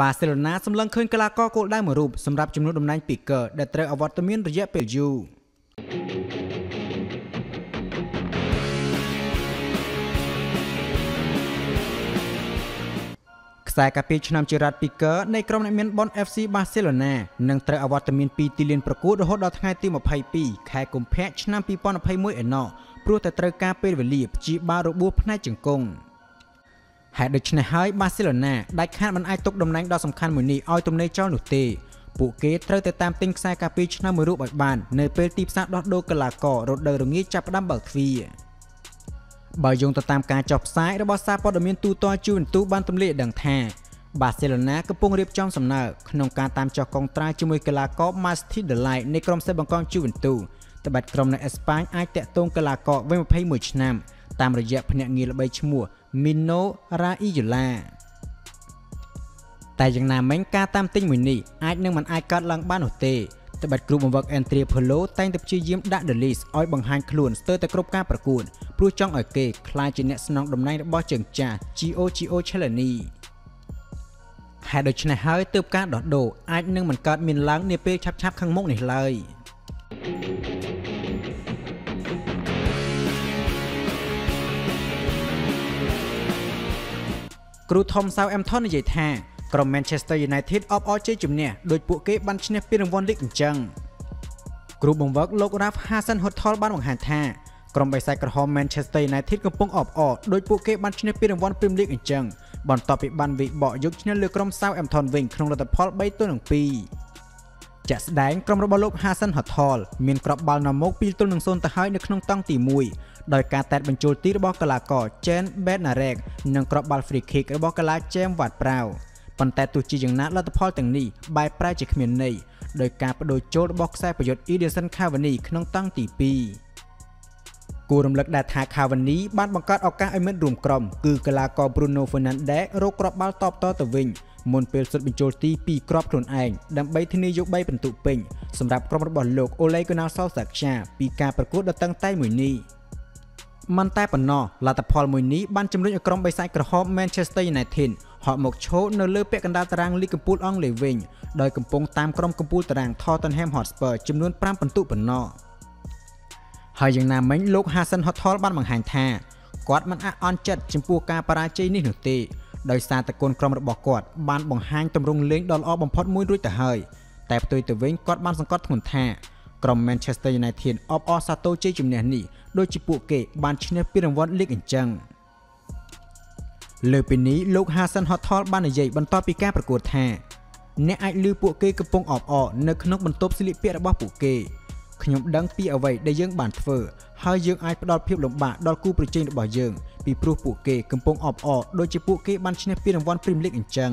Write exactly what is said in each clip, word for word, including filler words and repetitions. บาร์เซโลนาสำลังคืนกลาโกโกได้หมดรูปสำหรับจำนวนดำนายปีเกิดได้เตะอวตารมินระยะเปยูสายการพิจารณาจิรัตปิเกอร์ในกรณีเมียนบอลเอฟซีบาร์เซโลนาหนึ่งเตะอวตารมินปีติเลียนประกูดโหดดาวไทยตีมอภัยปีแข่กุมเพชชนะปีปอนอภัยมวยเอ็นนอปลุกแต่เตะกาเปเวลีบจีบาโรบูพนายจึงกงหากเด็กชนะให้บาร์เซโลนาได้คาดมันไอตกดำนังดาวสำคัญเหมือนนี้อ้อยตรงในเจ้าหนุ่มตีปุเกตเตอร์แต่ตามติงสายการพิจารณาเมรุบัดบานในเปตีซาดโดกลาโกรถเดินตรงนี้จับดัมเบิลฟีบอยงตามการจับซ้ายระบบซาปอดเมียนตูตอจูนตูบ้านตุ่มเล่ดังแท้บาร์เซโลนาก็พุ่งเรียบจอมสำเนาขนมการตามจอกองตราจมวยกลาโกมาสที่เดลไลในกรมเซบังกอนจูนตูแต่บัดกรมในเอสปานไอแตะตรงกลาโกไว้มาเพย์มวยชนะตามระยะพเนงีระบายชมัวมิโนราอิยุลาแต่ยังนามแมงกาตามติ้งมือนี่ไอเนื่องมันไอการลังบ้านหเตแต่บัดกลุ่มวักแอนเทรียพโลแต่งตับชี้ยิ้มดัดเดลิสอ้อยบังฮันคลุนสเตอร์แต่ครบการประกูลผู้จ้องอ่อยเกคลายจีเนสนองดำในบอเจิงจ่าจีโอจีโอเชลนีหากโดยชนะเฮ้ยเติบการดอดโดไอเนื่องมันการมินล้างเนเป้ชับๆข้างมุกนี่เลยครูทอมซาวแอมทอนในใหญ่แท้กรมแมนเชสเตอร์ยูไนเต็ดออฟออเจจุมเนี่ยโดยปุกเกบันชเนปปีรางวัลลิกจังกรูบงวักโลกรับฮาซันฮอตทอลบ้านหวังหันแท้กรมใบไซกระหอมแมนเชสเตอร์ยูไนเต็ดกำปงออกออกโดยปุกเกบันชเนปปีรางวัลพิมลิกจังบอลต่อไปบันวิบ่อยกชนะเรือกรมซาวแอมทอนวิงครองระดับพอลใบตัวหนึ่งปีจะแสดงกรมระบบโลกฮาซันฮอตทอลมีนกรอบบอลนำมกปีตัวหนึ่งโซนตะไคร้ในขนมตั้งตีมุยโดยการแตะบรรจุตีระบบกลาโกเจนเบนนาเรกหนึ่งกรอบบอลฟรีคิกระบบกลาเจมวัดเปล่าปันแต่ตุจีอย่างนั้นรัฐพลต่างนี้ใบปลายจากเมียนในโดยการประโดยโจทย์บอกแทรกประโยชน์อีเดสันคาวันนี้ขนมตั้งตีปีกูรำลึกดาทาคาวันนี้บ้านบังกัดออกการไอเมนรวมกลมคือกลาโกบรูโนเฟอร์นันเดสโรกรอบบอลตอบต่อตะวิงมนเปลสุดเป็นโจตีปีกรอบโนเองดำใบที่นี่ยกใบเป็นตุเป่งสำหรับกรมบอลโลกโอเลกนาซอสักชาปีการประกวดตั้งใต้หมุนนี้มันใต้ปนนอลาตพอลมุนนี้บ้านจำเริญกรมใบไซกระหอบแมนเชสเตอร์ยูไนเต็ดหอบหมกโชว์เนเลือเปกันดาตารางลีกัมพูลอ่องเลวิงโดยกัมพงตามกรมกัมพูลตารางทอตันแฮมฮอตสเปอร์จำนวนปรามปนตุปนนอหอยยังนามแมงโลกฮาซันฮอตทอลบ้านบางแห่งแท้กอดมันอันจัดจมพูการปราเจนี่หนึ่งตีโดยซาตะโกนกรมระบบกอดบ้านบางแห่งตำรงเลี้ยงดอลออบอมพอดมุ้ยรุ่ยแต่เฮยแต่ประตูตัวเวงกอดบ้านสังกัดหุ่นแท้กรมแมนเชสเตอร์ยูไนเต็ดออฟออซาโตเจจุมเนียนี่โดยจิปุเกะบ้านชนะปีรางวัลลีกอันจังเลยปีนี้โลกฮาซันฮอตทอลบ้านใหญ่บรรทอปีแก้ประกวดแท้เนไอลือปุเกะกระปงออกออกในขนมบรรทบสิลิเปียระบาปุเกะขยมดังปีเอาไว้ได้ยังบ้านเฟอร์หายยังไอประดอลเพียบลงบาดอลกู้ประเจนบ่อยังปีปลูกปุเกะกระปงออกออกโดยจิปุเกะบ้านชนะปีรางวัลพรีเมียร์ลีกอันจัง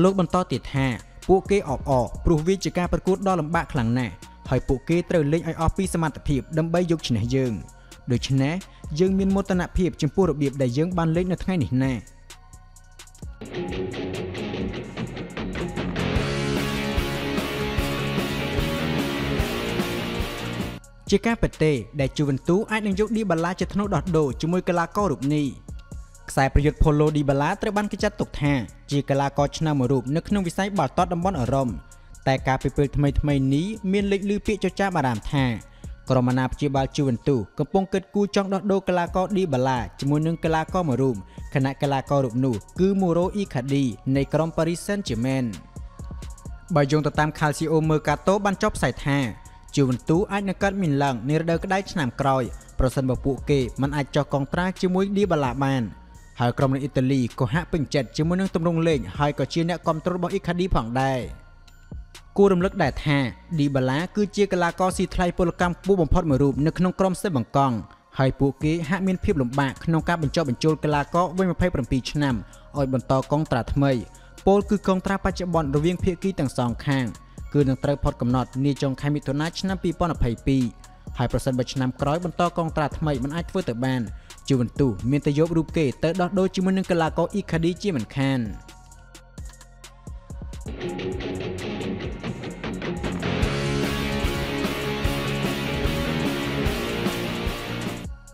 โลกบรรทอติดแท้ปุเกะออกออกปลูกวิจิการประกวดดอลลำบากครั้งแน่หอยปุเกะเติร์เล่นไอออฟปีสมัติทีบดัมใบยกชนะยังโดยชนะยังมีมตนาเพียบจมพูระเบียบได้ยังบานเล็กในท้ายนี้แน่จิก้าเปเต้ได้จูเวนตุสไอหนึ่งยกดีบาลาจะทนุดอดโดจมวยกลาโกรูปนี้สายประโยชน์โพโลดีบาลาตระบันกิจัดตกแท้จีกลาโกชนะมารูปนึกนงวิสัยบาดตอดดัมบอนอารมณ์แต่การไปเปิดทำไมทำไมนี้มีเล็กลือเปียเจ้าจ้าบารามแท้กรมนาปัจจุบันจูเวนตุสกำปงเกิดกูจองดอดโดกลาโกดีบาลาจมูกนึงกลาโกมารูมคณะกลาโกรูปนูคือมูโรอิคาดีในกรมปารีสแซงต์แจร์แมนบอยงตามคาซิโอเมอร์กาโตบันจบใส่แท้จูเวนตุสอาจนักการมินลังในระดับก็ได้สนามกรอยประสันบปุเกมันอาจจอกองตราจมูกดีบาลาแมนหากรมในอิตาลีก็หาเป็นเจ็ดจมูกนึงตำรงเล่งหายก็เชียร์เนี่ยกอมตรบอิคาดีผ่องได้กูรำลึกได้แท้ดีบาลาคือเจียกลากอสีไทยโปรแกรมปูบอมพอดมารูปในขนมกรมเส้นบังกองไฮปูเกะฮะมีนเพียบลำบากขนมกาบรรจบรรจุกลากอไว้มาไพ่ประปีชนำออยบนตอกองตราทำไมโปลคือกองตราปัจจุบันระเวียงเพียกี้ต่างสองข้างคือนักเตะพอดกำหนดนี่จงใครมีตัวนัดชนะปีป้อนอภัยปีไฮประสันบัชนำกร้อยบนตอกองตราทำไมมันไอเฟอร์เตอร์แบนจูเวนตุสมีนตยบรูปเกะเตอร์ดอโดจิมันนึงกลากออีคาดิจิมันแคน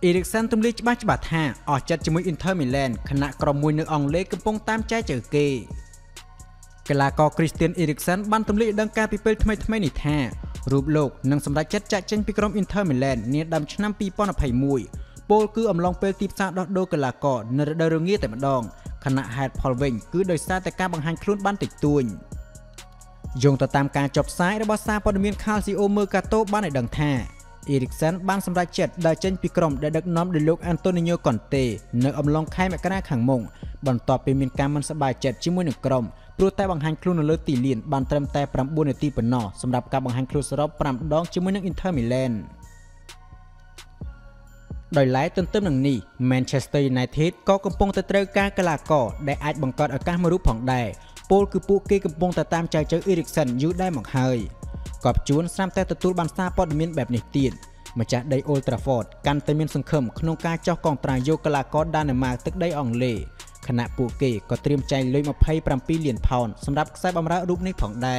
อีริกเซนตุมลิชบ้าจบัดแห่ออกจัดจมูกอินเทอร์มิแลนด์คณะกรมมวยเนื้ออ่องเล็กกระปงตามใจเจอเกย์ กีฬากอคริสเตียนเอริกสันบันทึกลีดังการปีเปิลทำไมทำไมนิแท้รูปโลกนังสำหรับจัดจัดเจนปีกรอมอินเทอร์มิแลนด์เนียดำชนะปีป้อนอภัยมวยโปลคืออำลองเปิลตีบซาดอดโดกีฬากอเนรเดรุงเงียแต่มาดองขณะแฮดพอลเวงคือโดยซาแต่การบังหันคลุ้นบ้านติดตุนยงต่อตามการจบซ้ายระบาซาปอดเมียนคาซิโอเมอร์กาโตบ้านในดังแท้เอริกสันบ้านสำหรับจัดได้เจนปีกรอมได้ดักน้อมโดยลูกอันโตนิโญกอนเตเนออำลองไข่แมกนาขังมงบอลต่อไปเมียนการมันสบายจัดชิมวยหนึ่งกรอมโปรแต่บางฮันครูนเลอตีเลียนบานเติมแต่ปรับบุญในตีปนนอสำหรับการบางฮันครูสรอบปรับดองชิมวยนักอินเทอร์มิแลนด์โดยหลายต้นเติมหนังนี้แมนเชสเตอร์ยูไนเต็ดก็กำปงแต่เตะการกลากอได้อาจบังกอดอาการมารุผ่องได้โปลคือปุ๊กเกย์กำปงแต่ตามใจเจ้าเอริกสันยุได้หมอกเฮยกอบจูนซ้ำแต่ตะตูบันซาปอดมินแบบในตีนมาจากไดโอลตราฟอร์ดการเตมินสังคมขนมการเจ้ากองตรายโยกลากอด้านมาตึกได้อ่องเล่ขณะปูเกก็เตรียมใจเลยมาไพ่ปรัมปีเหรียญพอนสำหรับไซบอมระรูปในของได้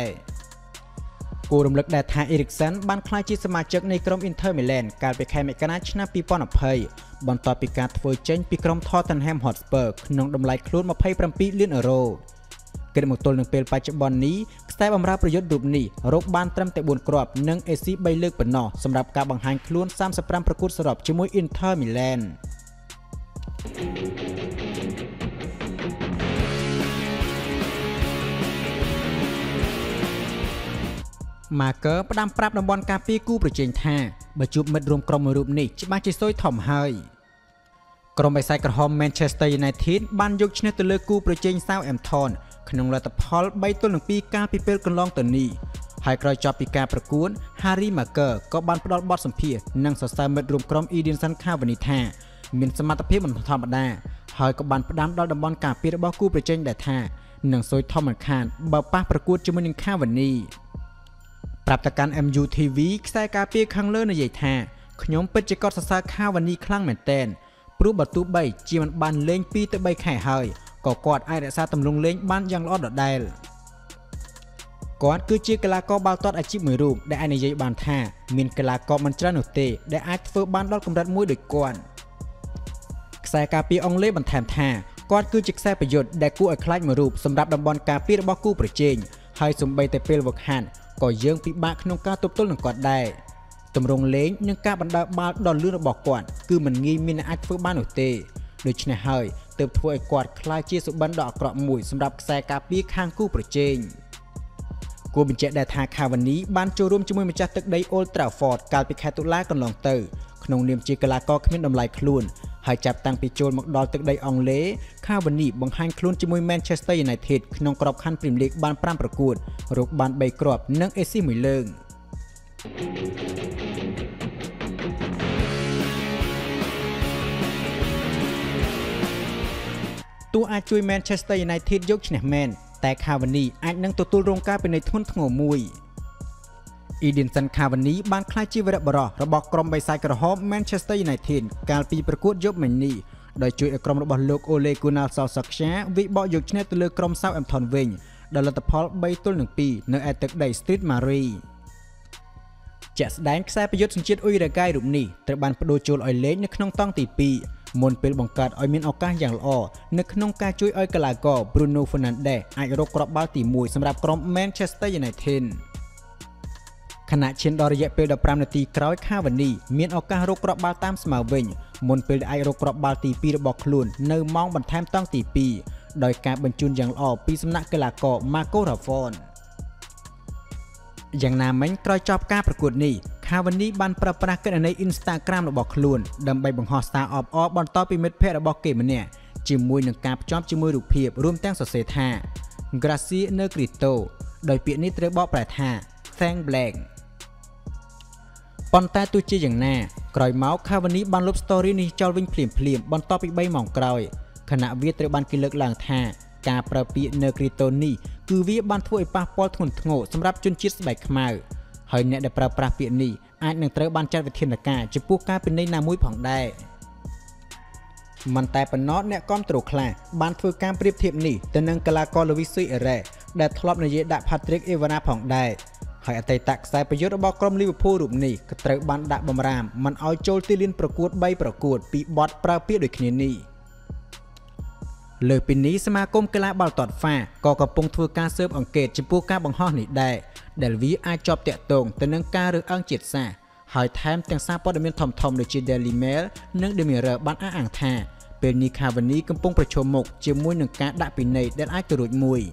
กูรำลึกแดดทาเอริกสันบ้านคลายจีสมาชิกในกรมอินเทอร์มิแลนด์การไปแข่งแมกนัชนาปีปอนอภัยบอลต่อปีการเฟอร์เจนปีกรมทอตันแฮมฮอตสเปอร์นองดำไหลคลุ้นมาไพ่ปรัมปีเลื่อนอโรเกิดหมดตัวหนึ่งเปลปัจจุบันนี้ไซบอมระประยุทธ์รูปนี้รบบ้านเติมแต่บุญกรอบหนึ่งเอซีใบเลือกเป็นนอสำหรับการบังหันคลุ้นซ้ำสปรัมประกุศสรอบชิมวยอินเทอร์มิแลนด์มาเกิดประดามปรับดำบอลกาปีกู้ประเจงท่าบรรจุมัดรวมกรมรูปนี้จะมาจีโซยถ่อมเฮยกรมไปไซกระหอบแมนเชสเตอร์ยูไนเต็ดบ้านยกชนะตัวเลือกกู้ประเจงเซาแอมทอนขนมลาตพอลใบต้นหนึ่งปีกาปีเปิลกันลองตัวนี้ไฮกรอยจอปีกาประกวนฮารี่มาเกิดก็บ้านประดอลบอสสัมเพียนั่งสอดสายมัดรวมกรมอีดินสันข้าววันิท่ามีนสมาร์ตเพียบมันทอมบัดได้เฮยก็บ้านประดามดอลดำบอลกาปีระบอกู้ประเจงแดดท่าหนังโซยทอมมันคานบ่าวป้าประกวนจมูกหนึ่งข้าววันนี้ปรับตะการ เอ็ม ยู ที วี ใส่กาเปียคังเลอร์ในใหญ่แท้ขยมเปิดจะกอดซาข้าววันนี้คลั่งเหม็นเต้นปลุกบัตุใบจีมันบานเล้งปีตะใบไข่เฮยก่อกอดไอเดซาตำลงเล้งบ้านยังรอดดอดได้กอดคือจีกลากอบาลตอดอาชีพมือรูปได้ไอในใหญ่บานแท้มินกลากอมันจระหนุเตได้ไอเฟอร์บ้านรอดกำรัดมุ้ยโดยก่อนใส่กาเปียองเล่บันแถมแท้กอดคือจิกใส่ประโยชน์ได้กู้ไอคล้ายมือรูปสำหรับดับบอลกาเปียระบกู้ประเจงไฮสมใบแต่เปลวหันก่อเยื่อปีบาขนมก้าตบต้นหลังกอดได้ตำรงเล้งยังก้าบรรดาบาดอนลื่นบอกก่อนคือมันงี้มีนอัดเฟื่อบ้านหนุ่ยเตะโดยชนะเฮยเติบถ้วยกอดคลายเจี๊ยสุบันดอกเกราะหมุยสำหรับแซกาปีข้างกู้ประเจงกูเป็นเจดาทาคาวันนี้บ้านโจร่วมจมวยมาจากตึกไดโอลตราฟอร์ดการไปแคตุล่ากันลองเตอขนมเนียมจีกลากอขมิ้นดำลายคลุนหายจับตังปีโจนมักดอตึกไดอองเล่ข้าวันนี้บังฮันคลุนจมวยแมนเชสเตอร์ยูไนเต็ดขนมกรอบขั้นปริมเล็กบ้านปรามประกูดรกบ้านใบกรอบนังเอซี่หมุยเลิงตัวอาจุยแมนเชสเตอร์ยูไนเต็ดยกชนะแมนแต่คาวันนี้อาจนั่งตัวตัวโรงกาเป็นในทุ่นทงมวยอีดินสันคาวันนี้บ้านคลายจีวระบรอระบอกกรมใบสายกระหอบแมนเชสเตอร์ยูไนเต็ดการปีประกวดยกแมนนี่โดยจุยกรมระบโลกโอเลกูนาซาวสักแชวิบอยกชนะตัวเลือกกรมเซาแอมทอนเวงดอลลาร์พอลใบต้นหนึ่งปีในแอตแทกไดสตรีทมารีจะแสดงแสบประยุทธ์สังเกตอุยระไกรุ่มนี้แต่บ้านประดูโจลอยเล็กในขนมต้องตีปีมนเป็นบังการออยเมียนออกาอย่างอ่อนึกน้องกาจุยออยกลากอบรูโนฟนันเดสไอโรกรอบบาติมูยสำหรับกรมแมนเชสเตอร์ยูไนเต็ดขณะเชนดอระยะเปิดปรามนาทีคร้อยข้าวันนี้เมียนออกการโรกรอบบาตามสมาเวงมนเป็นไอโรกรอบบาติปีระบอกคลุนเนอมองบันแทมต้องตีปีโดยการบรรจุนอย่างอ่อปีสำนักกลากอมาโกราฟอนอย่างนามันกรอยจอบการประกวดนี้คาวันนี้บันประปรากฏในอินสตาแกรมระบอกคลุนดำใบบังฮอสตาออฟออฟบอลต่อปีเม็ดเพชรระบอกเกมเนี่ยจิมมวยหนึ่งการจอบจิมมวยรูปเพียบร่วมแต่งสดเสถากราซีเนกริโตโดยเปียนิเตรบอปลาท่าแซงแบลงปอนต้าตูจีอย่างแน่กรอยเมาส์คาวันนี้บันลบสตอรี่นี้จอลวินเปลี่ยนเปลี่ยนบอลต่อปีใบหมองกรอยขณะเวียเตรบันกินเลิกหลังท่าการประปีเนกริโตนี่คือวิบันถ้วยปลาปอลทุนโง่สำหรับจุนจิตสบายขมายเฮยเนี่ยได้ปลาปลาเปียนี่อาจหนึ่งเต๋อบ้านจัดวิธีนาการจะพูกกาเป็นในนามุ้ยผ่องได้มันแต่ปนน็อตเนี่ยก้อมตรุกแคลนบ้านฟื้นการเปรียบเทียบนี่แต่นังกลากรลวิสุยเอเร่ได้ทลอบในเยดะพาทริกเอวานาผ่องได้เฮยอัตตักใส่ประโยชน์บอกกรมลิเวอร์พูลรูปนี่เต๋อบ้านดะบอมรามมันเอาโจลติลินประกวดใบประกวดปีบอสปลาเปียโดยคณินี่ เลือปีนี้สมาคมกีฬาบอลตอดฟ้าก็กำลังทัวร์การเซิร์ฟอังเกตจิมพูการบังฮอนิดได้เดลวีอาจอบเตะตรงแต่นังการหรืออังจิตซาหอยแถมแต่งซาปอดเมียนทอมทอมโดยจีเดลิเมลนังเดมิเรบันอาอ่างแทเป็นนิคาวันนี้กำลังประชมมกเจียมวยหนึ่งการดักปีในเดลไอตุรุดมวย